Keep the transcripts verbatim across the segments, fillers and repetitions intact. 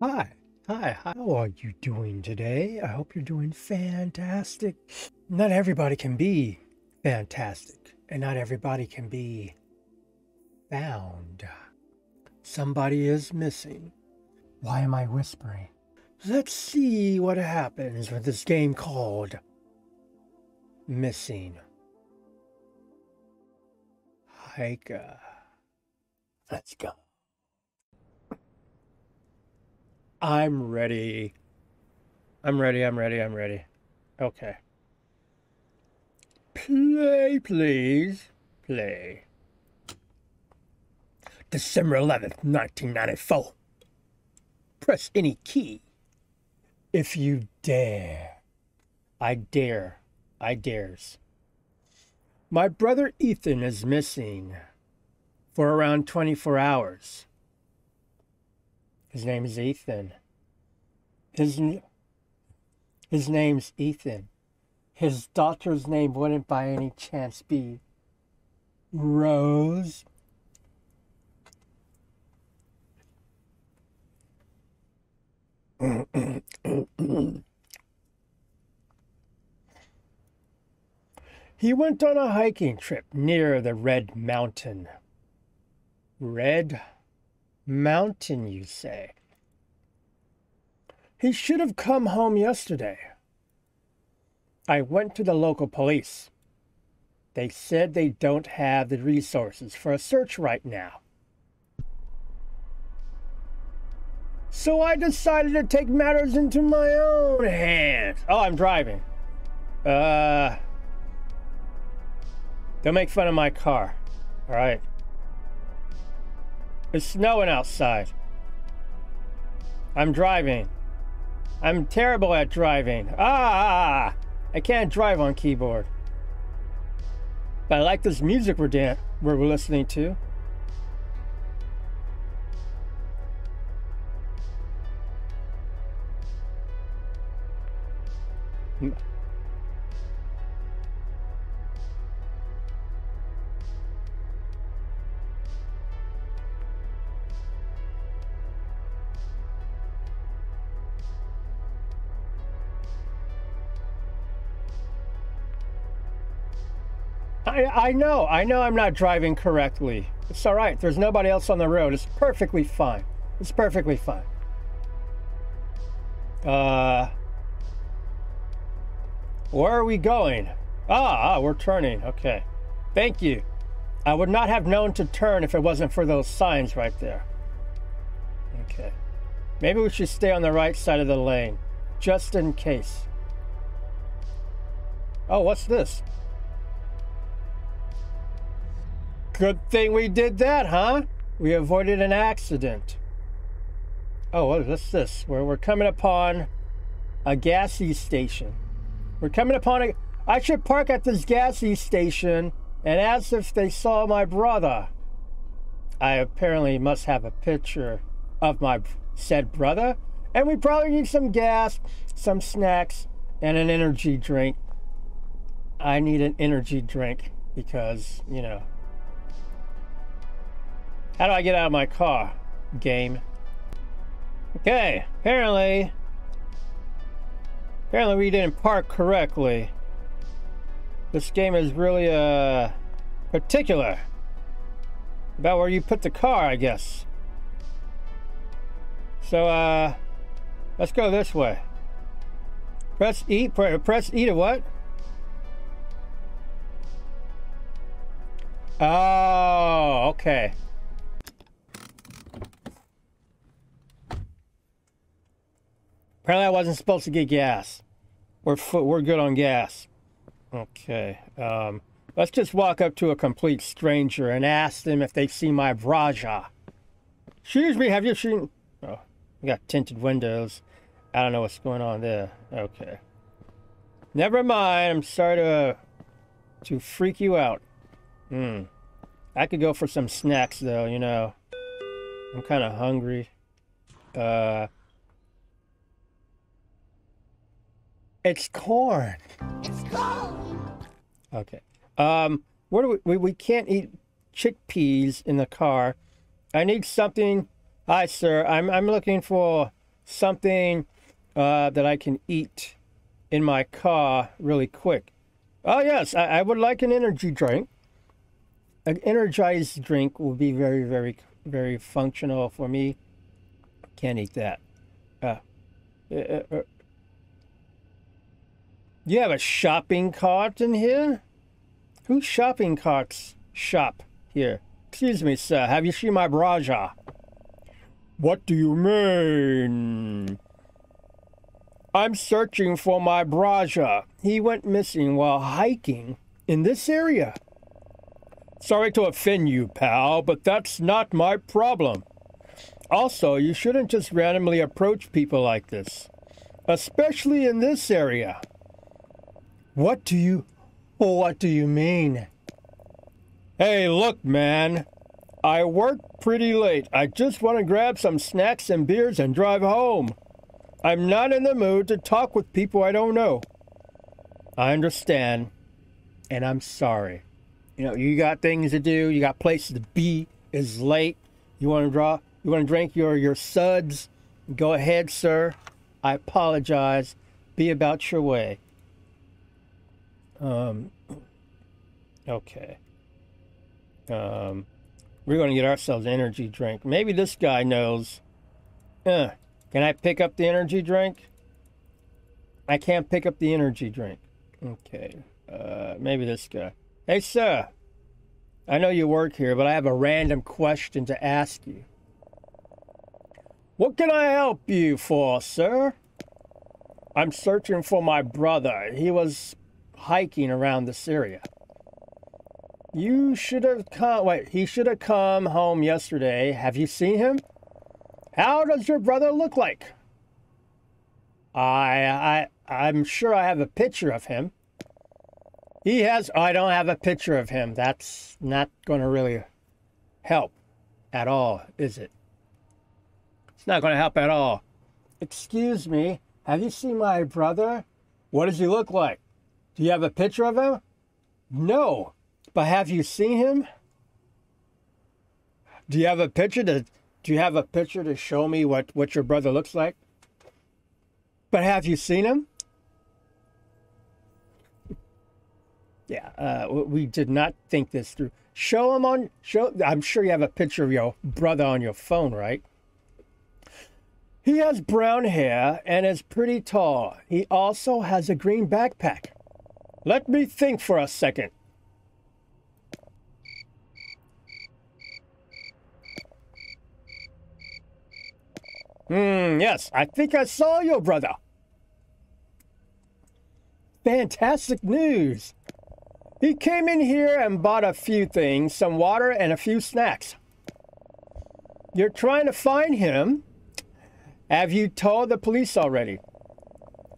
Hi, hi, how are you doing today? I hope you're doing fantastic. Not everybody can be fantastic, and not everybody can be found. Somebody is missing. Why am I whispering? Let's see what happens with this game called Missing. Hiker. Let's go. I'm ready. I'm ready, I'm ready, I'm ready. Okay. Play, please. Play. December eleventh, nineteen ninety-four. Press any key. If you dare. I dare. I dares. My brother Ethan is missing for around twenty-four hours. His name is Ethan. His, his name's Ethan. His daughter's name wouldn't by any chance be Rose. He went on a hiking trip near the Red Mountain. Red Mountain, you say? He should have come home yesterday. I went to the local police. They said they don't have the resources for a search right now. So I decided to take matters into my own hands. Oh, I'm driving. Uh, don't make fun of my car, all right? It's snowing outside. I'm driving. I'm terrible at driving. Ah! I can't drive on keyboard. But I like this music we're, dan we're listening to. Hmm. I, I know, I know I'm not driving correctly. It's all right, there's nobody else on the road. It's perfectly fine. It's perfectly fine. Uh, where are we going? Ah, ah, we're turning, okay. Thank you. I would not have known to turn if it wasn't for those signs right there. Okay. Maybe we should stay on the right side of the lane, just in case. Oh, what's this? Good thing we did that, huh? We avoided an accident. Oh, what's this? Where we're coming upon a gassy station. We're coming upon a... I should park at this gassy station and ask if they saw my brother. I apparently must have a picture of my said brother. And we probably need some gas, some snacks, and an energy drink. I need an energy drink because, you know... How do I get out of my car, game? Okay, apparently... Apparently we didn't park correctly. This game is really, uh... particular. About where you put the car, I guess. So, uh... let's go this way. Press E, press E to what? Oh, okay. Apparently I wasn't supposed to get gas. We're, we're good on gas. Okay. Um, let's just walk up to a complete stranger and ask them if they've seen my Braja. Excuse me, have you seen... Oh, we got tinted windows. I don't know what's going on there. Okay. Never mind. I'm sorry to, uh, to freak you out. Hmm. I could go for some snacks, though, you know. I'm kind of hungry. Uh... It's corn. It's corn. Okay. Um, what do we, we we can't eat chickpeas in the car. I need something. Hi, sir. I'm I'm looking for something uh, that I can eat in my car really quick. Oh, yes, I, I would like an energy drink. An energized drink will be very, very, very functional for me. Can't eat that. Uh, uh, uh, you have a shopping cart in here? Whose shopping carts shop here? Excuse me, sir. Have you seen my braja? What do you mean? I'm searching for my braja. He went missing while hiking in this area. Sorry to offend you, pal, but that's not my problem. Also, you shouldn't just randomly approach people like this, especially in this area. What do you... What do you mean? Hey, look, man. I work pretty late. I just want to grab some snacks and beers and drive home. I'm not in the mood to talk with people I don't know. I understand, and I'm sorry. You know, you got things to do. You got places to be. It's late. You want to draw? You want to drink your your suds? Go ahead, sir. I apologize. Be about your way. Um. Okay. Um, we're going to get ourselves an energy drink. Maybe this guy knows. Uh, can I pick up the energy drink? I can't pick up the energy drink. Okay. Uh, maybe this guy. Hey, sir, I know you work here, but I have a random question to ask you. What can I help you for, sir? I'm searching for my brother. He was hiking around this area. You should have come... Wait, he should have come home yesterday. Have you seen him? How does your brother look like? I... I... I'm sure I have a picture of him. He has... Oh, I don't have a picture of him. That's not going to really help at all, is it? It's not going to help at all. Excuse me. Have you seen my brother? What does he look like? Do you have a picture of him? No. But have you seen him? Do you have a picture to... Do you have a picture to show me what, what your brother looks like? But have you seen him? Yeah, uh, we did not think this through. Show him on, show, I'm sure you have a picture of your brother on your phone, right? He has brown hair and is pretty tall. He also has a green backpack. Let me think for a second. Hmm, yes, I think I saw your brother. Fantastic news. He came in here and bought a few things, some water and a few snacks. You're trying to find him. Have you told the police already?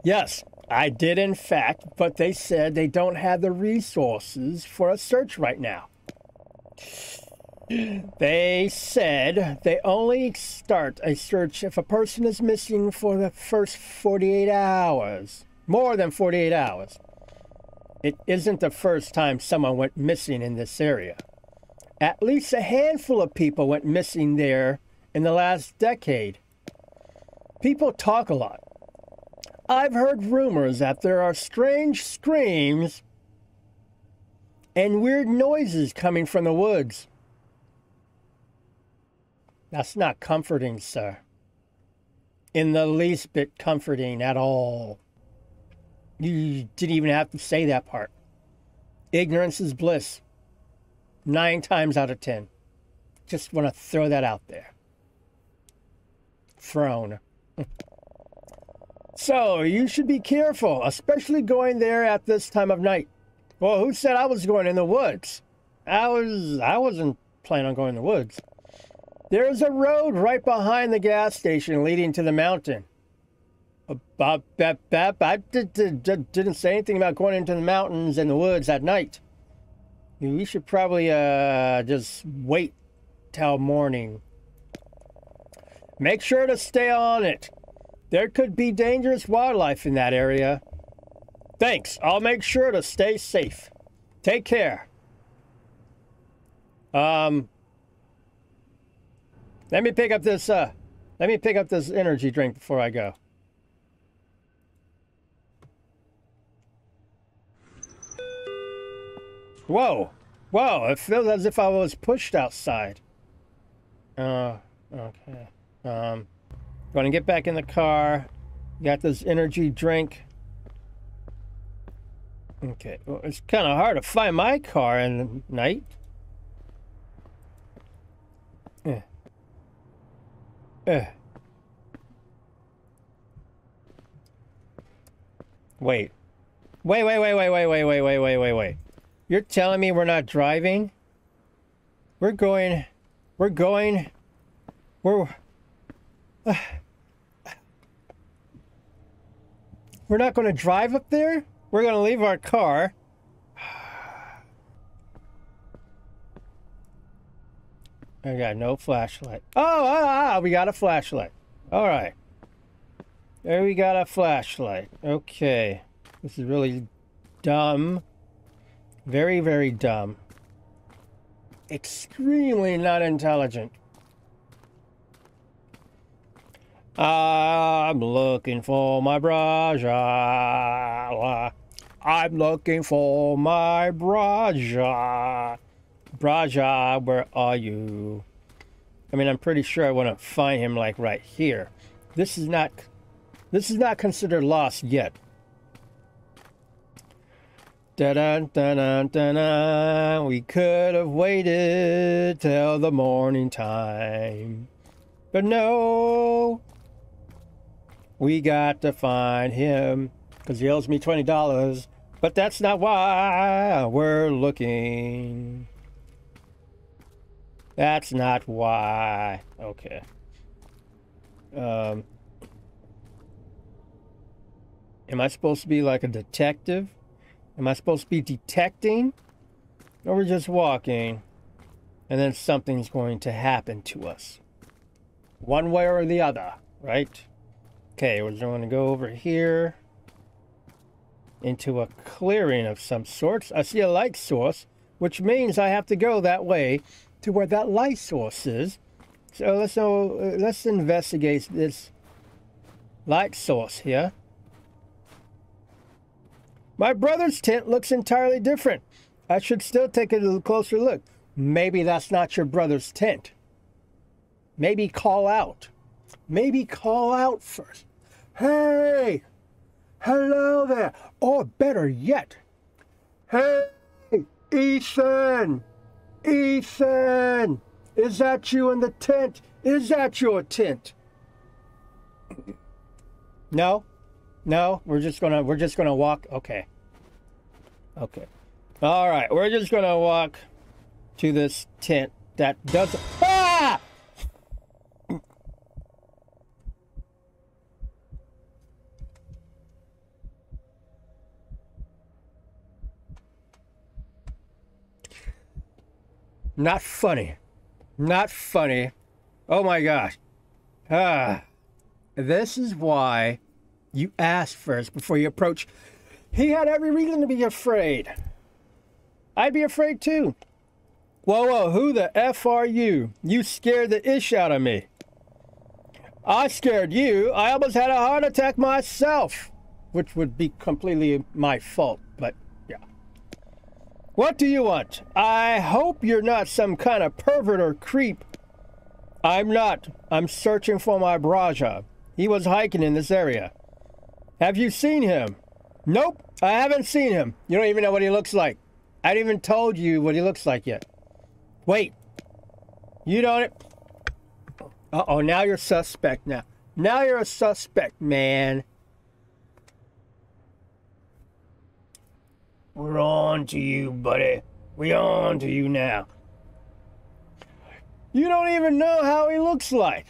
Yes, I did in fact, but they said they don't have the resources for a search right now. They said they only start a search if a person is missing for the first forty-eight hours. More than forty-eight hours. It isn't the first time someone went missing in this area. At least a handful of people went missing there in the last decade. People talk a lot. I've heard rumors that there are strange screams and weird noises coming from the woods. That's not comforting, sir. In the least bit comforting at all. You didn't even have to say that part. Ignorance is bliss. Nine times out of ten. Just want to throw that out there. Thrown. So, you should be careful, especially going there at this time of night. Well, who said I was going in the woods? I was... I wasn't planning on going in the woods. There's a road right behind the gas station leading to the mountain. Bob, Bob, Bob, I did, did, did, didn't say anything about going into the mountains and the woods at night. We should probably uh, just wait till morning. Make sure to stay on it. There could be dangerous wildlife in that area. Thanks. I'll make sure to stay safe. Take care. Um, let me pick up this uh, Let me pick up this energy drink before I go. Whoa! Whoa! It feels as if I was pushed outside. Uh, okay. Um, gonna get back in the car. Got this energy drink. Okay. Well, it's kind of hard to find my car in the night. Yeah. Uh. Wait. Wait, wait, wait, wait, wait, wait, wait, wait, wait, wait, wait. You're telling me we're not driving? We're going, we're going, we're, uh, we're not going to drive up there? We're going to leave our car. I got no flashlight. Oh, ah, ah, we got a flashlight. All right. There we got a flashlight. Okay. This is really dumb. Very, very dumb. Extremely not intelligent. I'm looking for my brush. I'm looking for my brush. Braja, where are you? I mean, I'm pretty sure I want to find him, like, right here. This is not... This is not considered lost yet. Dun, dun, dun, dun, dun. We could have waited till the morning time. But no! We got to find him. Because he owes me twenty dollars. But that's not why we're looking. That's not why. Okay. Um, am I supposed to be like a detective? Am I supposed to be detecting? Or we're just walking and then something's going to happen to us. One way or the other, right? Okay, we're going to go over here into a clearing of some sorts. I see a light source, which means I have to go that way to where that light source is. So let's know, let's investigate this light source here. My brother's tent looks entirely different. I should still take a little closer look. Maybe that's not your brother's tent. Maybe call out. Maybe call out first. Hey! Hello there! Or better yet, hey, Ethan! Ethan! Is that you in the tent? Is that your tent? No? No? We're just gonna we're just gonna walk. Okay. Okay. Alright, we're just gonna walk to this tent that doesn't ah! Not funny. Not funny. Oh my gosh. Ah. This is why you ask first before you approach. He had every reason to be afraid. I'd be afraid too. Whoa, whoa, who the F are you? You scared the ish out of me. I scared you. I almost had a heart attack myself. Which would be completely my fault, but... What do you want? I hope you're not some kind of pervert or creep. I'm not. I'm searching for my Braja. He was hiking in this area. Have you seen him? Nope, I haven't seen him. You don't even know what he looks like. I haven't even told you what he looks like yet. Wait. You don't... Uh-oh, now you're suspect now. Now you're a suspect, man. We're on to you, buddy. We're on to you now. You don't even know how he looks like.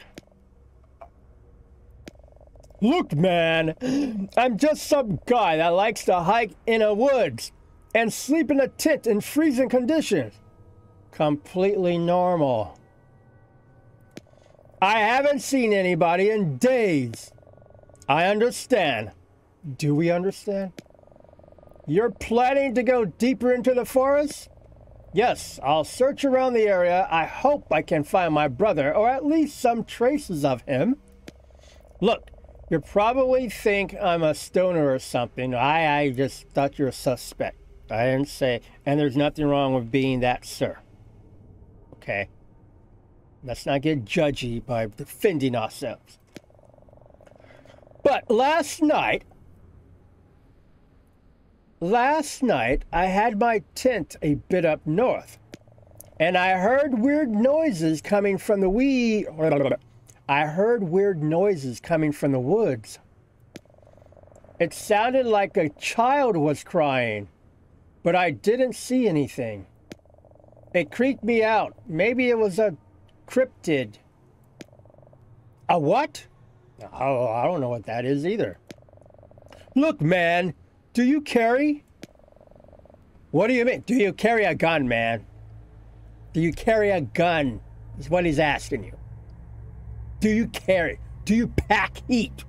Look, man, I'm just some guy that likes to hike in the woods and sleep in a tent in freezing conditions. Completely normal. I haven't seen anybody in days. I understand. Do we understand? You're planning to go deeper into the forest? Yes, I'll search around the area. I hope I can find my brother, or at least some traces of him. Look, you probably think I'm a stoner or something. I, I just thought you were a suspect. I didn't say, and there's nothing wrong with being that, sir. Okay. Let's not get judgy by defending ourselves. But last night... Last night, I had my tent a bit up north, and I heard weird noises coming from the wee... I heard weird noises coming from the woods. It sounded like a child was crying, but I didn't see anything. It creeped me out. Maybe it was a cryptid. A what? Oh, I don't know what that is either. Look, man. Do you carry? What do you mean? Do you carry a gun, man? Do you carry a gun? Is what he's asking you. Do you carry? Do you pack heat?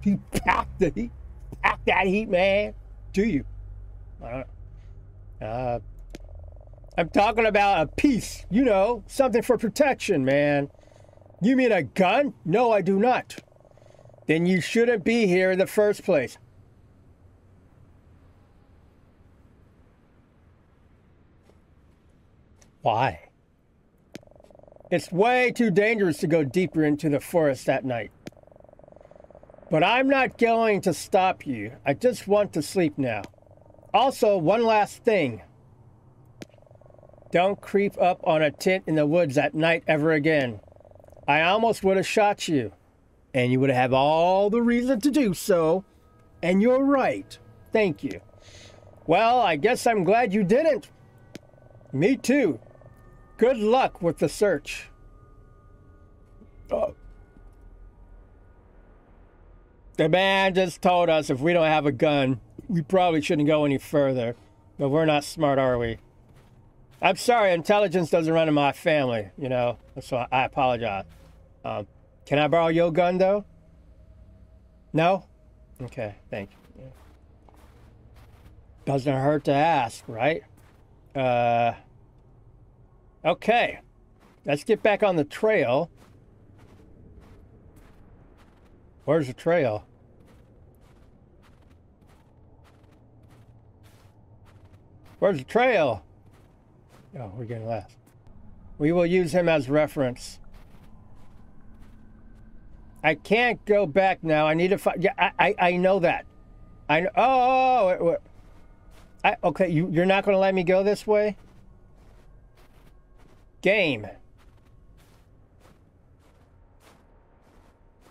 Do you pack the heat? Pack that heat, man? Do you? I don't uh, I'm talking about a piece, you know, something for protection, man. You mean a gun? No, I do not. Then you shouldn't be here in the first place. Why? It's way too dangerous to go deeper into the forest at night. But I'm not going to stop you. I just want to sleep now. Also, one last thing. Don't creep up on a tent in the woods at night ever again. I almost would have shot you. And you would have all the reason to do so. And you're right. Thank you. Well, I guess I'm glad you didn't. Me too. Good luck with the search. Oh. The man just told us if we don't have a gun, we probably shouldn't go any further. But we're not smart, are we? I'm sorry, intelligence doesn't run in my family, you know, so I apologize. Um, can I borrow your gun, though? No? Okay, thank you. Doesn't hurt to ask, right? Uh, okay, let's get back on the trail. Where's the trail? Where's the trail? Oh, we're getting last. We will use him as reference. I can't go back now. I need to find. Yeah, I, I, I know that. I know. Oh. Wait, wait. I, okay, you, you're not going to let me go this way? Game.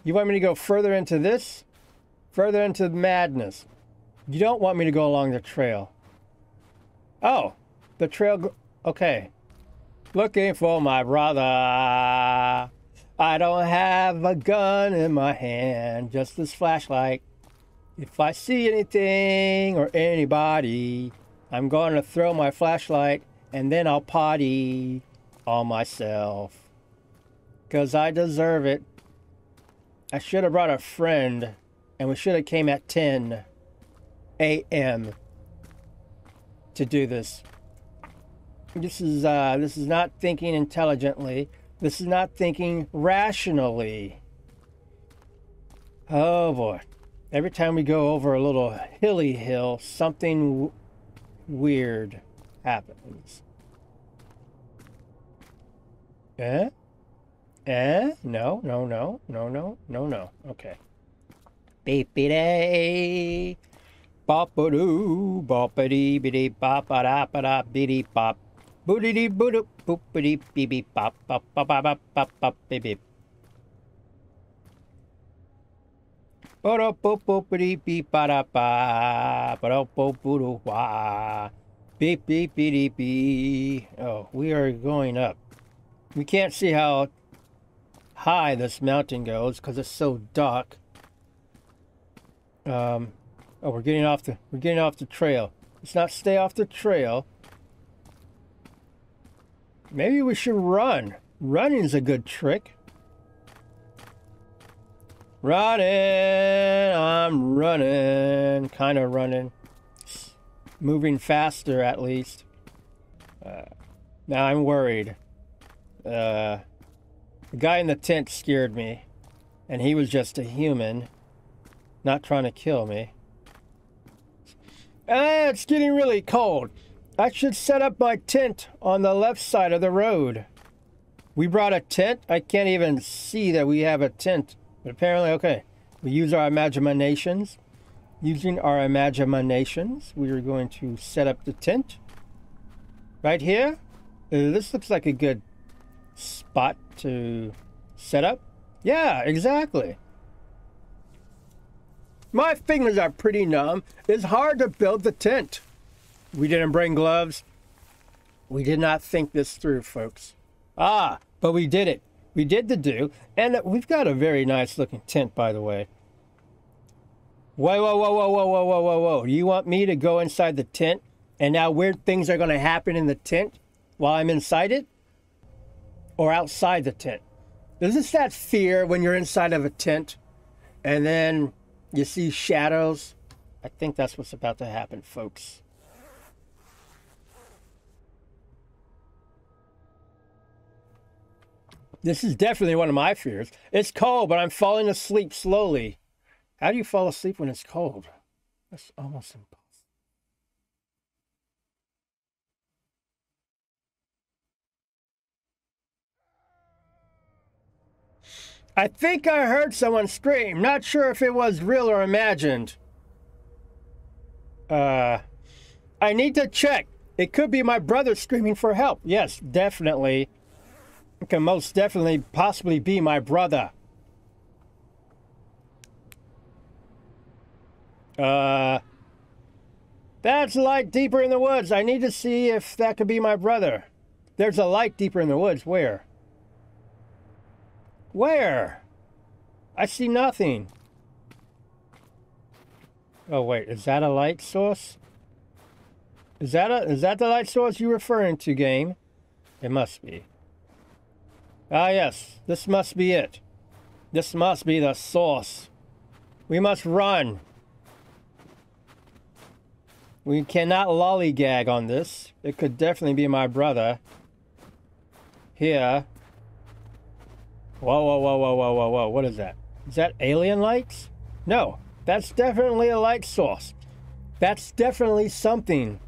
You want me to go further into this? Further into madness. You don't want me to go along the trail. Oh, the trail... Okay. Looking for my brother. I don't have a gun in my hand. Just this flashlight. If I see anything or anybody, I'm going to throw my flashlight and then I'll potty on myself. Because I deserve it. I should have brought a friend and we should have came at ten A M to do this. This is, uh, this is not thinking intelligently. This is not thinking rationally. Oh boy. Every time we go over a little hilly hill, something w weird happens. Eh? Eh? No, no, no, no, no, no, no. Okay. Beep-be-day. Bop-a-doo. Bop-a-dee-be-dee-bop-a-da-ba-da-be-dee-bop. Boo-dee-dee-boo-doop. Boop-a-dee-be-be-bop. Bop-a-ba-ba-bop-bop-be-beep. Oh, we are going up. We can't see how high this mountain goes because it's so dark. Um, oh, we're getting off the we're getting off the trail. Let's not stay off the trail. Maybe we should run. Running's a good trick. Running, I'm running, kind of running, moving faster at least. Uh, Now I'm worried. Uh, the guy in the tent scared me, and he was just a human, not trying to kill me. Ah, it's getting really cold. I should set up my tent on the left side of the road. We brought a tent? I can't even see that we have a tent. But apparently, okay. We use our imaginations. Using our imaginations, we are going to set up the tent. Right here. Uh, this looks like a good spot to set up. Yeah, exactly. My fingers are pretty numb. It's hard to build the tent. We didn't bring gloves. We did not think this through, folks. Ah, but we did it. We did the do. And we've got a very nice looking tent, by the way. Whoa, whoa, whoa, whoa, whoa, whoa, whoa, whoa, whoa. You want me to go inside the tent? And now weird things are going to happen in the tent while I'm inside it? Or outside the tent? Is this that fear when you're inside of a tent and then you see shadows? I think that's what's about to happen, folks. This is definitely one of my fears. It's cold, but I'm falling asleep slowly. How do you fall asleep when it's cold? That's almost impossible. I think I heard someone scream. Not sure if it was real or imagined. Uh, I need to check. It could be my brother screaming for help. Yes, definitely. It can most definitely possibly be my brother. Uh, that's a light deeper in the woods. I need to see if that could be my brother. There's a light deeper in the woods. Where? Where? I see nothing. Oh wait, is that a light source? Is that a is that the light source you're referring to, game? It must be. Ah, yes. This must be it. This must be the source. We must run. We cannot lollygag on this. It could definitely be my brother. Here. Whoa, whoa, whoa, whoa, whoa, whoa, whoa. What is that? Is that alien lights? No. That's definitely a light source. That's definitely something.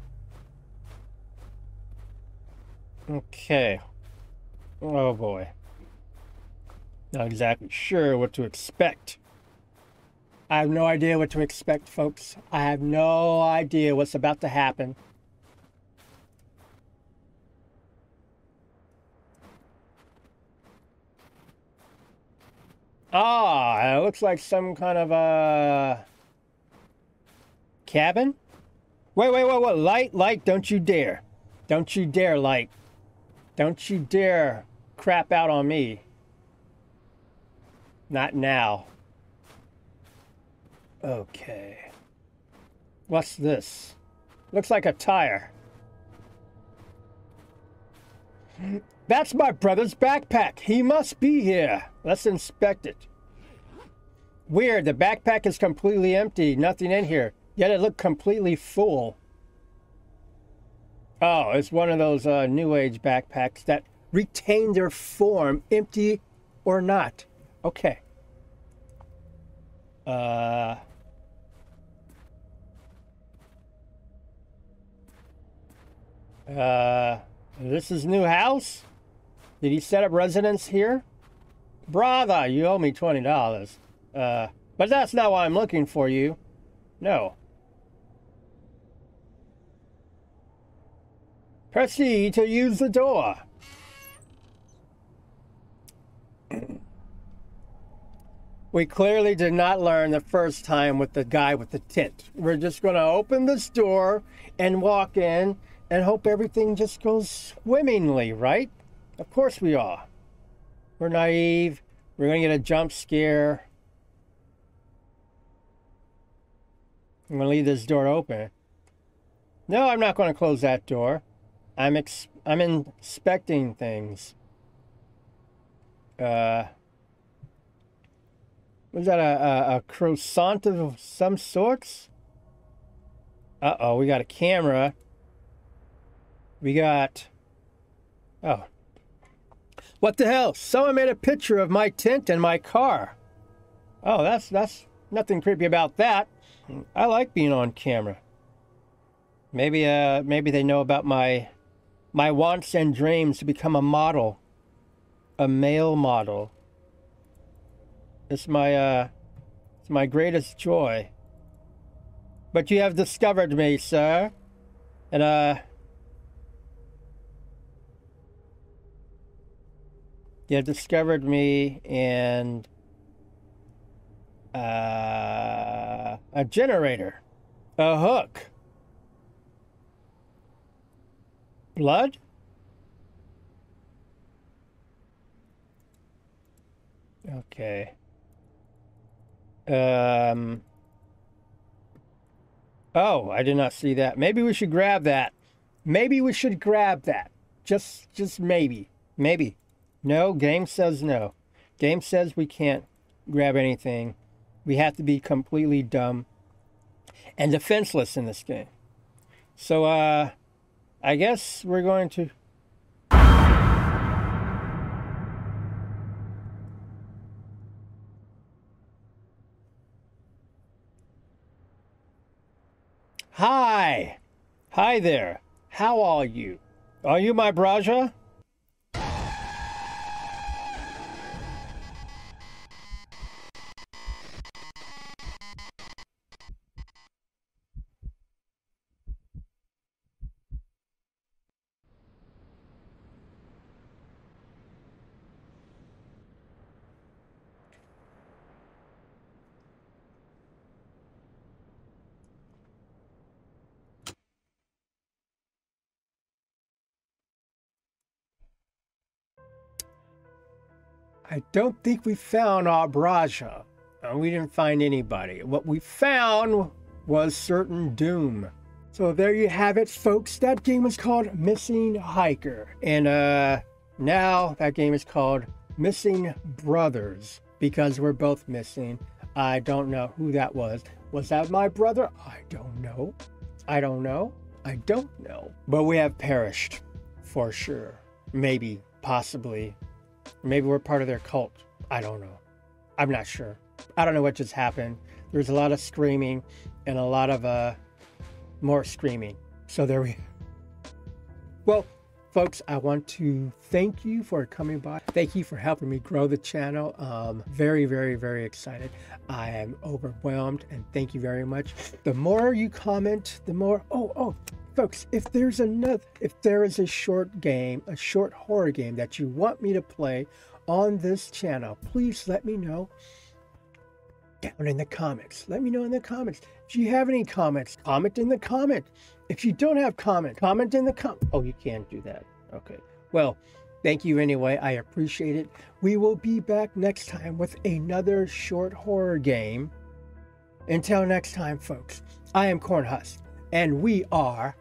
Okay. Oh boy. Not exactly sure what to expect. I have no idea what to expect, folks. I have no idea what's about to happen. Ah, it looks like some kind of a cabin. Wait, wait, wait, wait. Light, light, don't you dare. Don't you dare, light. Don't you dare crap out on me. Not now. Okay. What's this? Looks like a tire. That's my brother's backpack. He must be here. Let's inspect it. Weird, the backpack is completely empty. Nothing in here. Yet it looked completely full. Oh, it's one of those uh, New Age backpacks that retain their form, empty or not. Okay. Uh, uh, this is new house? Did he set up residence here? Brother, you owe me twenty dollars. Uh, but that's not why I'm looking for you. No. Proceed to use the door. We clearly did not learn the first time with the guy with the tent. We're just going to open this door and walk in and hope everything just goes swimmingly, right? Of course we are. We're naive. We're going to get a jump scare. I'm going to leave this door open. No, I'm not going to close that door. I'm ex I'm inspecting things. Uh, was that a, a, a croissant of some sorts? Uh-oh, we got a camera. We got Oh. What the hell? Someone made a picture of my tent and my car. Oh, that's, that's nothing creepy about that. I like being on camera. Maybe, uh, maybe they know about my, my wants and dreams to become a model. A male model. It's my, uh, it's my greatest joy. But you have discovered me, sir. And, uh... you have discovered me and... Uh, a generator. A hook. Blood? Okay. Um... Oh, I did not see that. Maybe we should grab that. Maybe we should grab that. Just, just maybe. Maybe. No, game says no. Game says we can't grab anything. We have to be completely dumb and defenseless in this game. So, uh, I guess we're going to... Hi! Hi there. How are you? Are you my Braja? I don't think we found our Braja. We didn't find anybody. What we found was certain doom. So there you have it, folks. That game is called Missing Hiker. And uh, now that game is called Missing Brothers because we're both missing. I don't know who that was. Was that my brother? I don't know. I don't know. I don't know. But we have perished for sure. Maybe, possibly. Maybe we're part of their cult. I don't know. I'm not sure. I don't know what just happened. There was a lot of screaming and a lot of uh, more screaming. So there we go. Well, folks, I want to thank you for coming by. Thank you for helping me grow the channel. Um, very, very, very excited. I am overwhelmed and thank you very much. The more you comment, the more... Oh, oh. Folks, if there's another, if there is a short game, a short horror game that you want me to play on this channel, please let me know down in the comments. Let me know in the comments. If you have any comments, comment in the comment. If you don't have comment, comment in the com. Oh, you can't do that. Okay. Well, thank you anyway. I appreciate it. We will be back next time with another short horror game. Until next time, folks, I am Cornhusk, and we are...